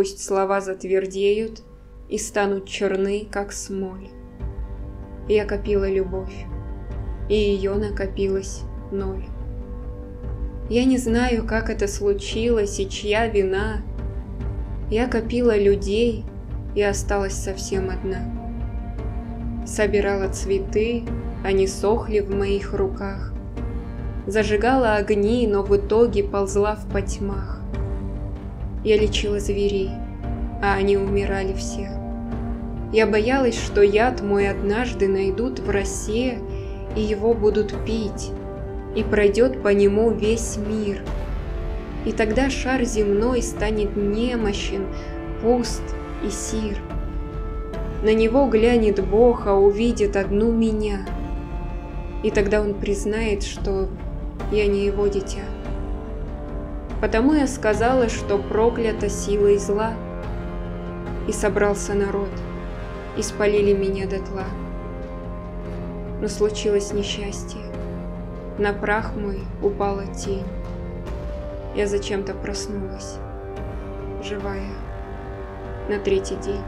пусть слова затвердеют и станут черны, как смоль. Я копила любовь, и ее накопилось ноль. Я не знаю, как это случилось и чья вина. Я копила людей и осталась совсем одна. Собирала цветы, они сохли в моих руках. Зажигала огни, но в итоге ползла в потьмах. Я лечила зверей, а они умирали все. Я боялась, что яд мой однажды найдут в росе, и его будут пить, и пройдет по нему весь мир. И тогда шар земной станет немощен, пуст и сир. На него глянет Бог, а увидит одну меня. И тогда он признает, что я не его дитя. Потому я сказала, что проклята силой зла. И собрался народ, и спалили меня дотла. Но случилось несчастье. На прах мой упала тень. Я зачем-то проснулась, живая, на третий день.